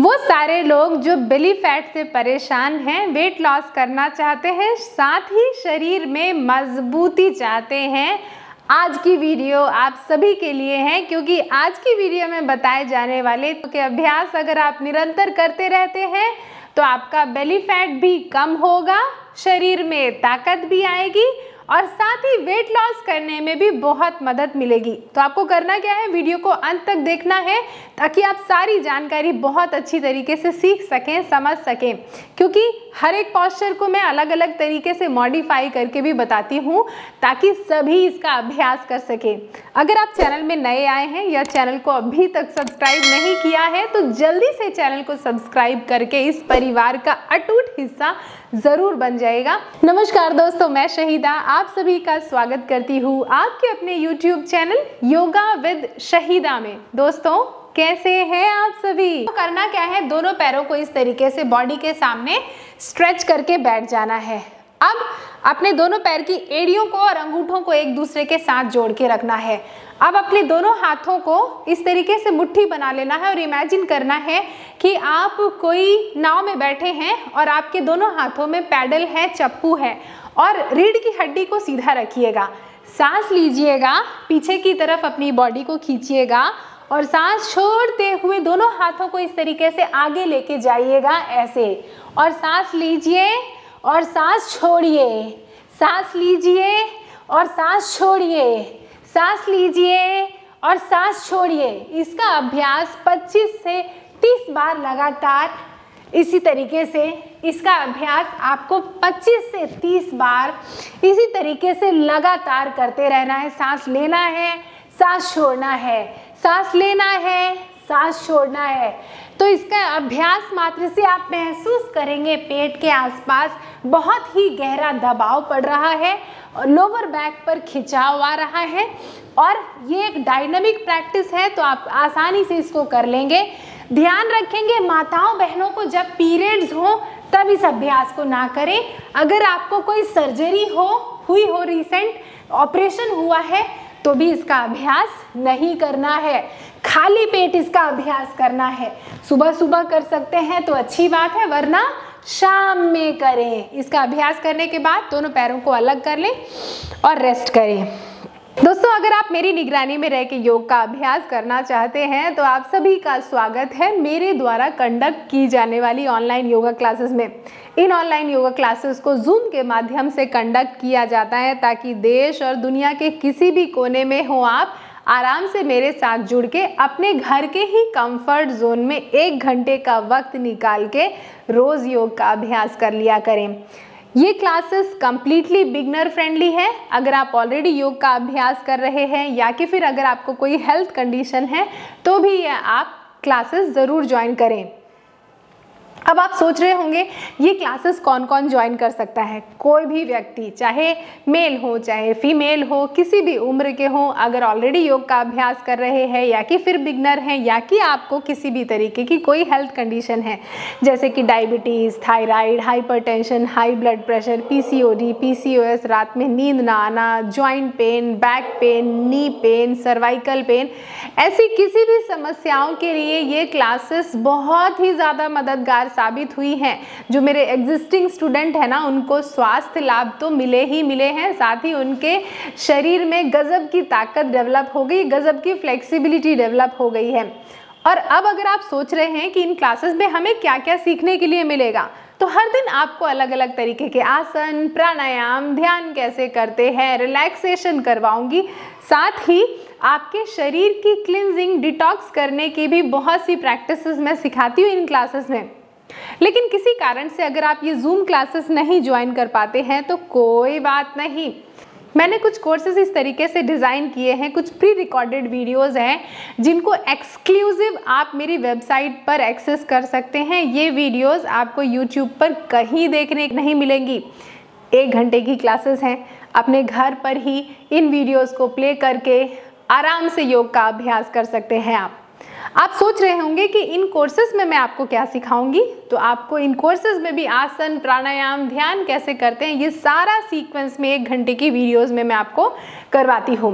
वो सारे लोग जो बेली फैट से परेशान हैं, वेट लॉस करना चाहते हैं, साथ ही शरीर में मजबूती चाहते हैं, आज की वीडियो आप सभी के लिए है। क्योंकि आज की वीडियो में बताए जाने वाले के अभ्यास अगर आप निरंतर करते रहते हैं तो आपका बेली फैट भी कम होगा, शरीर में ताकत भी आएगी और साथ ही वेट लॉस करने में भी बहुत मदद मिलेगी। तो आपको करना क्या है, वीडियो को अंत तक देखना है ताकि आप सारी जानकारी बहुत अच्छी तरीके से सीख सकें, समझ सकें। क्योंकि हर एक पॉस्चर को मैं अलग अलग तरीके से मॉडिफाई करके भी बताती हूँ ताकि सभी इसका अभ्यास कर सकें। अगर आप चैनल में नए आए हैं या चैनल को अभी तक सब्सक्राइब नहीं किया है तो जल्दी से चैनल को सब्सक्राइब करके इस परिवार का अटूट हिस्सा ज़रूर बन जाएगा। नमस्कार दोस्तों, मैं शहीदा आप सभी का स्वागत करती हूँ आपके अपने YouTube channel yoga with Shahida में। दोस्तों कैसे हैं आप सभी? तो करना क्या है, दोनों पैरों को इस तरीके से बॉडी के सामने स्ट्रेच करके बैठ जाना है। अब अपने दोनों पैर की एड़ियों को और अंगूठों को एक दूसरे के साथ जोड़ के रखना है। अब अपने दोनों हाथों को इस तरीके से मुट्ठी बना लेना है और इमेजिन करना है कि आप कोई नाव में बैठे हैं और आपके दोनों हाथों में पैडल है, चप्पू है और रीढ़ की हड्डी को सीधा रखिएगा। सांस लीजिएगा, पीछे की तरफ अपनी बॉडी को खींचिएगा और सांस छोड़ते हुए दोनों हाथों को इस तरीके से आगे लेके जाइएगा, ऐसे। और सांस लीजिए और सांस छोड़िए, सांस लीजिए और सांस छोड़िए, सांस लीजिए और सांस छोड़िए। इसका अभ्यास 25 से 30 बार लगातार इसी तरीके से, इसका अभ्यास आपको 25 से 30 बार इसी तरीके से लगातार करते रहना है। सांस लेना है, सांस छोड़ना है, सांस लेना है, सांस छोड़ना है। तो इसका अभ्यास मात्र से आप महसूस करेंगे पेट के आसपास बहुत ही गहरा दबाव पड़ रहा है और लोअर बैक पर खिंचाव आ रहा है। और ये एक डायनामिक प्रैक्टिस है तो आप आसानी से इसको कर लेंगे। ध्यान रखेंगे, माताओं बहनों को जब पीरियड्स हो तब इस अभ्यास को ना करें। अगर आपको कोई सर्जरी हुई हो रिसेंट ऑपरेशन हुआ है तो भी इसका अभ्यास नहीं करना है, खाली पेट इसका अभ्यास करना है। सुबह सुबह कर सकते हैं तो अच्छी बात है, वरना शाम में करें। इसका अभ्यास करने के बाद दोनों पैरों को अलग कर लें और रेस्ट करें। दोस्तों अगर आप मेरी निगरानी में रह के योग का अभ्यास करना चाहते हैं तो आप सभी का स्वागत है मेरे द्वारा कंडक्ट की जाने वाली ऑनलाइन योगा क्लासेस में। इन ऑनलाइन योगा क्लासेस को जूम के माध्यम से कंडक्ट किया जाता है ताकि देश और दुनिया के किसी भी कोने में हो आप आराम से मेरे साथ जुड़ के अपने घर के ही कंफर्ट जोन में 1 घंटे का वक्त निकाल के रोज़ योग का अभ्यास कर लिया करें। ये क्लासेस कम्प्लीटली बिगनर फ्रेंडली है। अगर आप ऑलरेडी योग का अभ्यास कर रहे हैं या कि फिर अगर आपको कोई हेल्थ कंडीशन है तो भी आप क्लासेस ज़रूर ज्वाइन करें। अब आप सोच रहे होंगे ये क्लासेस कौन कौन ज्वाइन कर सकता है। कोई भी व्यक्ति, चाहे मेल हो चाहे फीमेल हो, किसी भी उम्र के हों, अगर ऑलरेडी योग का अभ्यास कर रहे हैं या कि फिर बिगनर हैं या कि आपको किसी भी तरीके की कोई हेल्थ कंडीशन है जैसे कि diabetes, thyroid, hypertension, high blood pressure, PCOD, PCOS, रात में नींद ना आना, joint pain, back pain, knee pain, cervical pain, ऐसी किसी भी समस्याओं के लिए ये क्लासेस बहुत ही ज़्यादा मददगार साबित हुई हैं। जो मेरे एग्जिस्टिंग स्टूडेंट हैं ना, उनको स्वास्थ्य लाभ तो मिले ही मिले हैं, साथ ही उनके शरीर में गजब की ताकत डेवलप हो गई, गजब की फ्लेक्सिबिलिटी डेवलप हो गई है। और अब अगर आप सोच रहे हैं कि इन क्लासेस में हमें क्या क्या सीखने के लिए मिलेगा, तो हर दिन आपको अलग अलग तरीके के आसन, प्राणायाम, ध्यान कैसे करते हैं, रिलैक्सेशन करवाऊंगी। साथ ही आपके शरीर की क्लिनजिंग, डिटॉक्स करने की भी बहुत सी प्रैक्टिसेस मैं सिखाती हूँ इन क्लासेस में। लेकिन किसी कारण से अगर आप ये जूम क्लासेस नहीं ज्वाइन कर पाते हैं तो कोई बात नहीं, मैंने कुछ कोर्सेज इस तरीके से डिज़ाइन किए हैं, कुछ प्री रिकॉर्डेड वीडियोस हैं जिनको एक्सक्लूसिव आप मेरी वेबसाइट पर एक्सेस कर सकते हैं। ये वीडियोस आपको यूट्यूब पर कहीं देखने नहीं मिलेंगी। 1 घंटे की क्लासेस हैं, अपने घर पर ही इन वीडियोज़ को प्ले करके आराम से योग का अभ्यास कर सकते हैं। आप सोच रहे होंगे कि इन कोर्सेज में मैं आपको क्या सिखाऊंगी, तो आपको इन कोर्सेज में भी आसन, प्राणायाम, ध्यान कैसे करते हैं, ये सारा सीक्वेंस में 1 घंटे की वीडियोस में मैं आपको करवाती हूँ।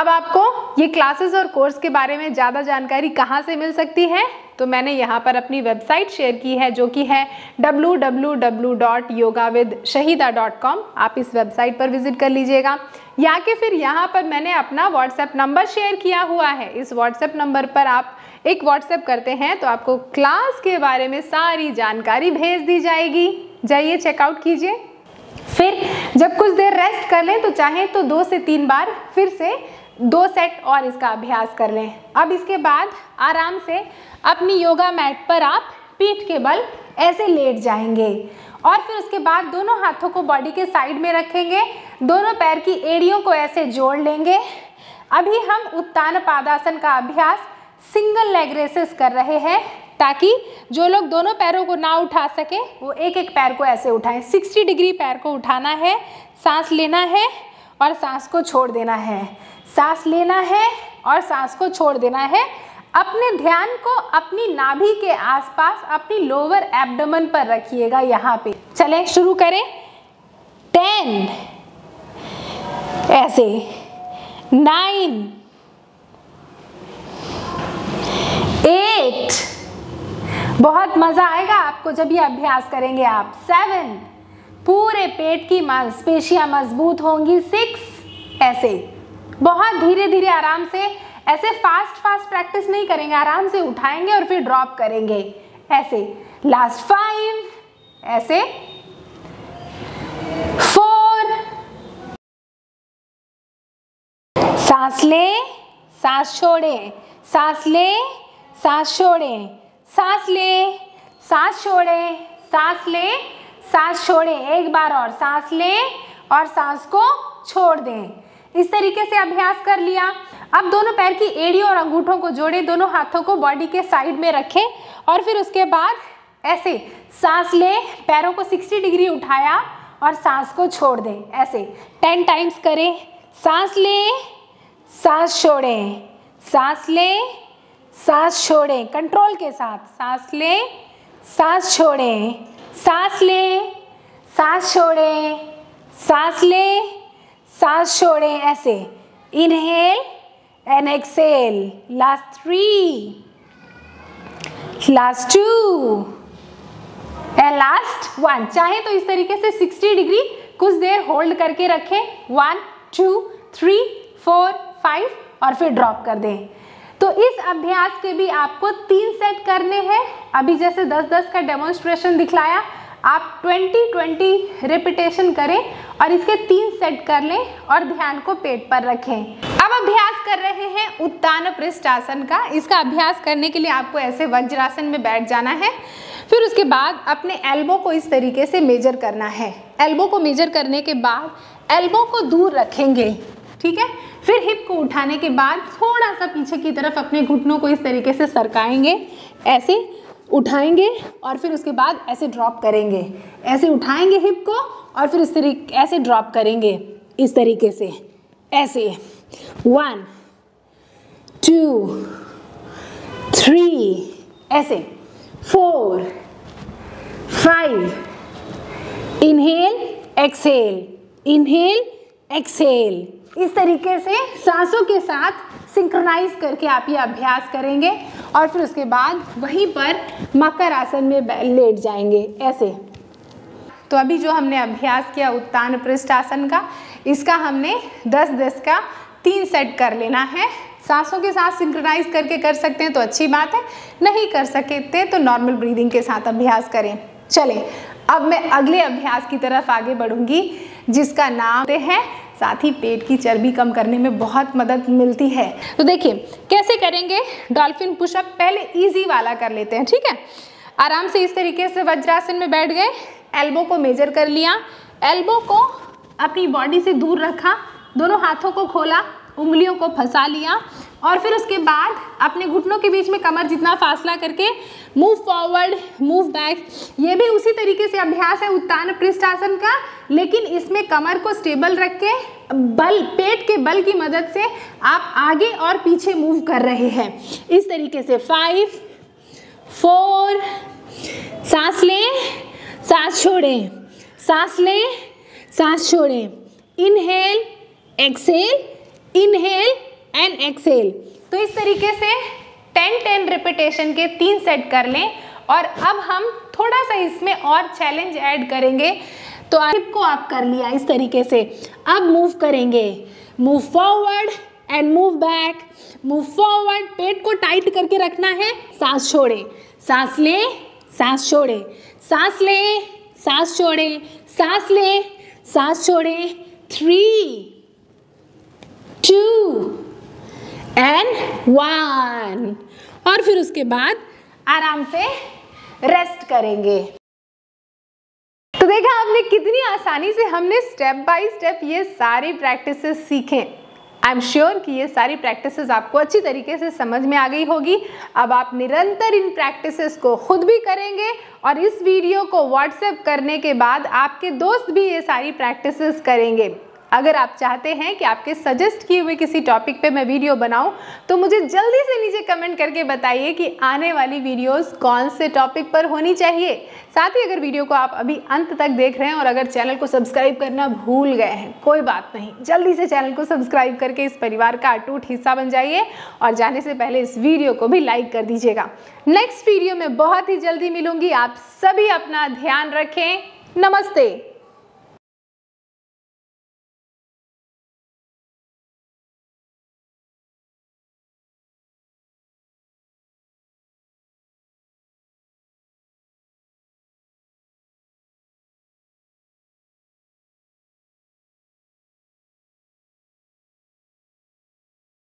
अब आपको ये क्लासेस और कोर्स के बारे में ज़्यादा जानकारी कहाँ से मिल सकती है, तो मैंने यहाँ पर अपनी वेबसाइट शेयर की है जो कि है www.yogawithshahida.com। आप इस वेबसाइट पर विजिट कर लीजिएगा, या कि फिर यहाँ पर मैंने अपना व्हाट्सएप नंबर शेयर किया हुआ है। इस व्हाट्सएप नंबर पर आप एक व्हाट्सएप करते हैं तो आपको क्लास के बारे में सारी जानकारी भेज दी जाएगी। जाइए चेकआउट कीजिए। फिर जब कुछ देर रेस्ट कर लें तो चाहे तो 2 से 3 बार फिर से 2 सेट और इसका अभ्यास कर लें। अब इसके बाद आराम से अपनी योगा मैट पर आप पीठ के बल ऐसे लेट जाएंगे और फिर उसके बाद दोनों हाथों को बॉडी के साइड में रखेंगे, दोनों पैर की एड़ियों को ऐसे जोड़ लेंगे। अभी हम उत्तान पादासन का अभ्यास सिंगल लेग रेसेस कर रहे हैं, ताकि जो लोग दोनों पैरों को ना उठा सके वो एक एक पैर को ऐसे उठाएं। 60 डिग्री पैर को उठाना है, सांस लेना है और सांस को छोड़ देना है, सांस लेना है और सांस को छोड़ देना है। अपने ध्यान को अपनी नाभि के आसपास, अपनी लोअर एब्डोमेन पर रखिएगा। यहाँ पे चलें, शुरू करें। 10 ऐसे, 9 8, बहुत मज़ा आएगा आपको जब ये अभ्यास करेंगे आप। 7, पूरे पेट की मांसपेशियां मजबूत होंगी। 6 ऐसे, बहुत धीरे धीरे आराम से, ऐसे फास्ट प्रैक्टिस नहीं करेंगे, आराम से उठाएंगे और फिर ड्रॉप करेंगे ऐसे। लास्ट 5 ऐसे, 4, सांस लें सांस छोड़ें, सांस लें सांस छोड़ें, सांस लें सांस छोड़ें, सांस लें सांस छोड़ें। एक बार और, सांस लें और सांस को छोड़ दें। इस तरीके से अभ्यास कर लिया। अब दोनों पैर की एड़ियों और अंगूठों को जोड़ें, दोनों हाथों को बॉडी के साइड में रखें और फिर उसके बाद ऐसे सांस लें, पैरों को 60 डिग्री उठाया और सांस को छोड़ दें ऐसे। 10 टाइम्स करें। सांस लें सांस छोड़ें, सांस लें सांस छोड़ें, कंट्रोल के साथ। सांस लें सांस छोड़ें, सांस लें सांस छोड़ें, सांस लें सांस छोड़ें ऐसे। Inhale and exhale. Last 3, last 2 and last 1। चाहे तो इस तरीके से 60 डिग्री कुछ देर होल्ड करके रखें। 1 2 3 4 5 और फिर ड्रॉप कर दें। तो इस अभ्यास के भी आपको 3 सेट करने हैं। अभी जैसे 10-10 का डेमोन्स्ट्रेशन दिखलाया, आप 20-20 रिपीटेशन करें और इसके 3 सेट कर लें और ध्यान को पेट पर रखें। अब अभ्यास कर रहे हैं उत्तान पृष्ठासन का। इसका अभ्यास करने के लिए आपको ऐसे वज्रासन में बैठ जाना है। फिर उसके बाद अपने एल्बो को इस तरीके से मेजर करना है। एल्बो को मेजर करने के बाद एल्बो को दूर रखेंगे, ठीक है। फिर हिप को उठाने के बाद थोड़ा सा पीछे की तरफ अपने घुटनों को इस तरीके से सरकाएंगे, ऐसे उठाएंगे और फिर उसके बाद ऐसे ड्रॉप करेंगे। ऐसे उठाएंगे हिप को और फिर इस तरीके ऐसे ड्रॉप करेंगे, इस तरीके से ऐसे। 1 2 3 ऐसे, 4 5। Inhale exhale, inhale exhale. इस तरीके से सांसों के साथ सिंक्रोनाइज करके आप ये अभ्यास करेंगे और फिर उसके बाद वहीं पर मकर आसन में लेट जाएंगे ऐसे। तो अभी जो हमने अभ्यास किया उत्तान पृष्ठासन का, इसका हमने 10-10 का 3 सेट कर लेना है। सांसों के साथ सिंक्रोनाइज करके कर सकते हैं तो अच्छी बात है, नहीं कर सकते तो नॉर्मल ब्रीदिंग के साथ अभ्यास करें। चलें, अब मैं अगले अभ्यास की तरफ आगे बढ़ूँगी, जिसका नाम है, साथ ही पेट की चर्बी कम करने में बहुत मदद मिलती है। तो देखिए कैसे करेंगे डॉल्फिन पुशअप। पहले इजी वाला कर लेते हैं, ठीक है। आराम से इस तरीके से वज्रासन में बैठ गए, एल्बो को मेजर कर लिया, एल्बो को अपनी बॉडी से दूर रखा, दोनों हाथों को खोला, उंगलियों को फंसा लिया और फिर उसके बाद अपने घुटनों के बीच में कमर जितना फासला करके मूव फॉरवर्ड मूव बैक। ये भी उसी तरीके से अभ्यास है उत्तान पृष्ठासन का, लेकिन इसमें कमर को स्टेबल रख के बल, पेट के बल की मदद से आप आगे और पीछे मूव कर रहे हैं इस तरीके से। 5 4, सांस लें सांस छोड़ें, सांस लें सांस छोड़ें, inhale exhale, inhale and exhale. तो इस तरीके से 10-10 रिपीटेशन के 3 सेट कर लें। और अब हम थोड़ा सा इसमें और चैलेंज ऐड करेंगे। तो स्टेप को आप कर लिया इस तरीके से, अब मूव करेंगे, move forward and move back, move forward, पेट को टाइट करके रखना है, सांस छोड़े, सांस ले, सांस छोड़े, सांस ले, सांस छोड़े, सांस ले, सांस छोड़े। 3, 2 and 1 और फिर उसके बाद आराम से रेस्ट करेंगे। तो देखा आपने कितनी आसानी से हमने स्टेप बाय स्टेप ये सारी प्रैक्टिसेस सीखें। आई एम श्योर कि ये सारी प्रैक्टिसेस आपको अच्छी तरीके से समझ में आ गई होगी। अब आप निरंतर इन प्रैक्टिसेस को खुद भी करेंगे और इस वीडियो को व्हाट्सएप करने के बाद आपके दोस्त भी ये सारी प्रैक्टिसेस करेंगे। अगर आप चाहते हैं कि आपके सजेस्ट किए हुए किसी टॉपिक पे मैं वीडियो बनाऊं, तो मुझे जल्दी से नीचे कमेंट करके बताइए कि आने वाली वीडियोस कौन से टॉपिक पर होनी चाहिए। साथ ही अगर वीडियो को आप अभी अंत तक देख रहे हैं और अगर चैनल को सब्सक्राइब करना भूल गए हैं, कोई बात नहीं, जल्दी से चैनल को सब्सक्राइब करके इस परिवार का अटूट हिस्सा बन जाइए। और जाने से पहले इस वीडियो को भी लाइक कर दीजिएगा। नेक्स्ट वीडियो में बहुत ही जल्दी मिलूंगी। आप सभी अपना ध्यान रखें। नमस्ते।